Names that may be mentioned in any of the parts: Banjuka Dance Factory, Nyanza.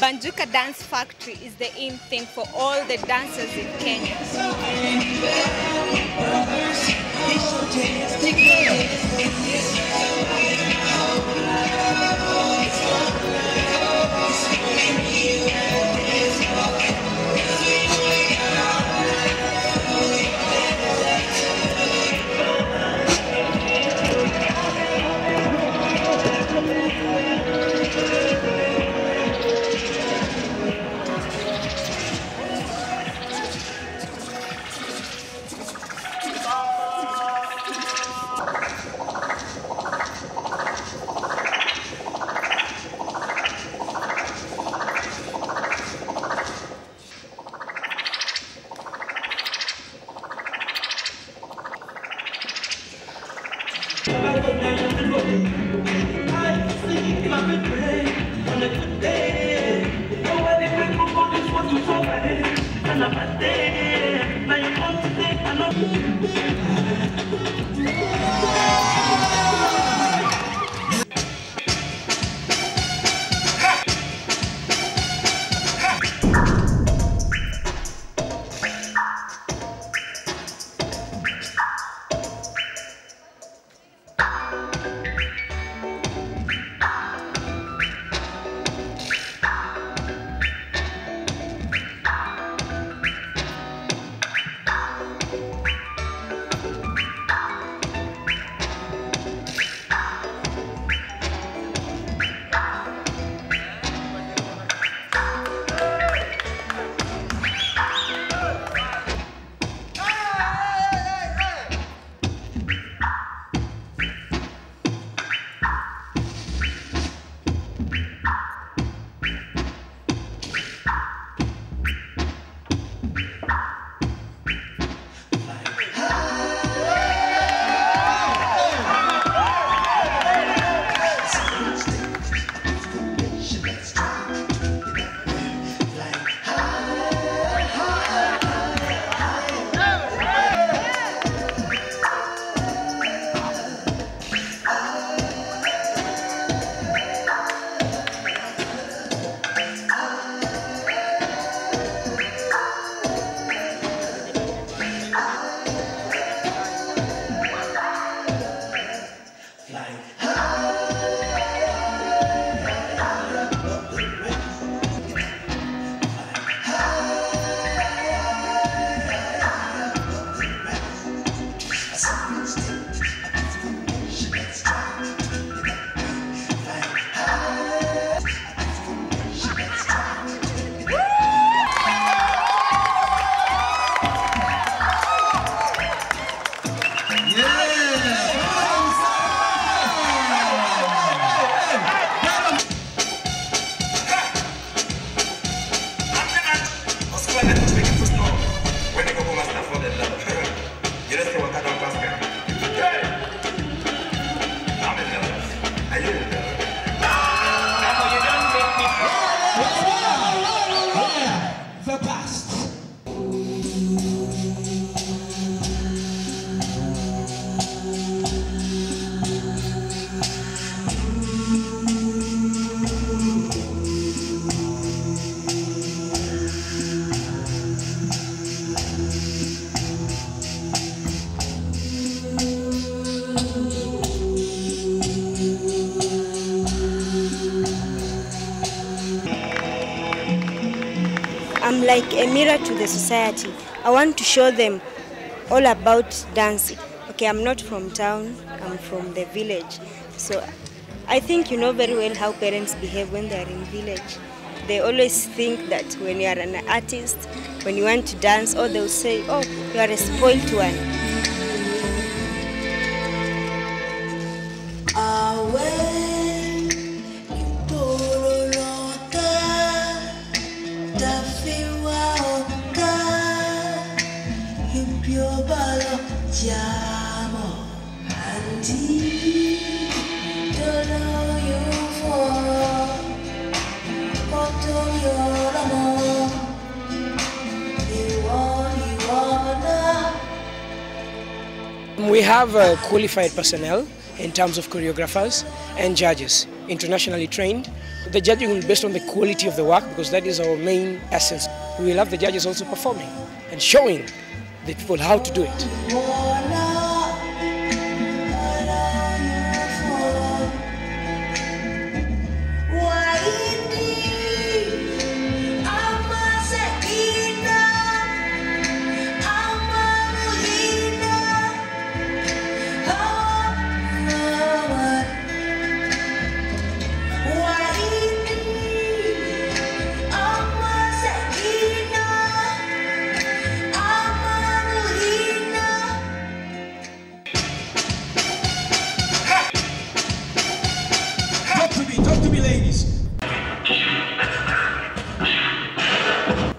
Banjuka Dance Factory is the in thing for all the dancers in Kenya. I'm like a mirror to the society. I want to show them all about dancing. Okay, I'm not from town, I'm from the village. So I think you know very well how parents behave when they're in village. They always think that when you are an artist, when you want to dance, or they'll say, oh, you are a spoiled one. We have qualified personnel in terms of choreographers and judges, internationally trained. The judging will be based on the quality of the work, because that is our main essence. We will have the judges also performing and showing the people how to do it.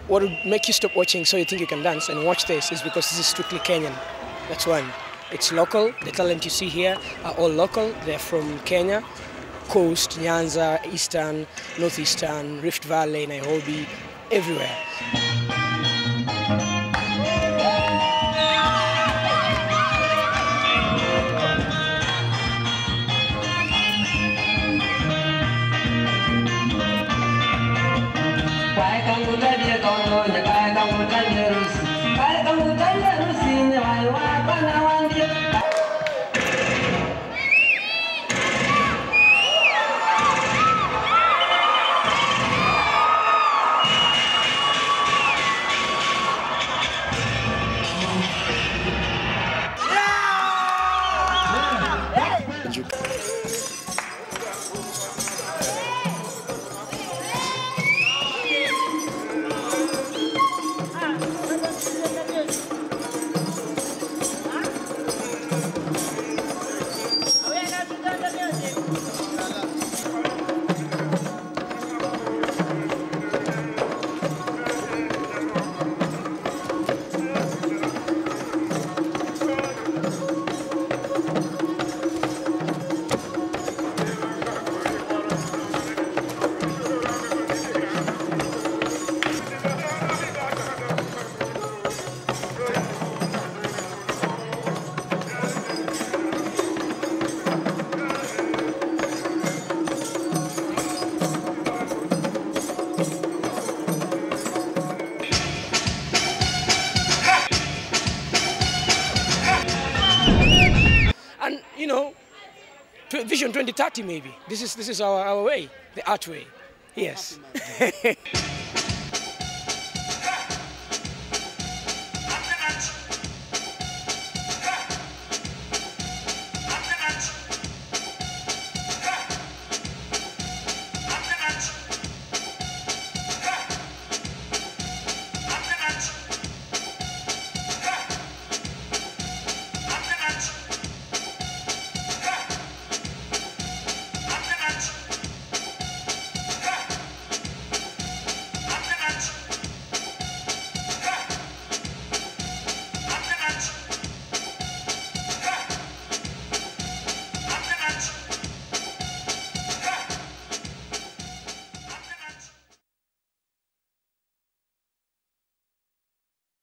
What would make you stop watching So You Think You Can Dance and watch this is because this is strictly Kenyan. That's one. It's local. The talent you see here are all local. They're from Kenya, Coast, Nyanza, Eastern, Northeastern, Rift Valley, Nairobi, everywhere. And, you know, Vision 2030 maybe. This is our way, the art way. Yes.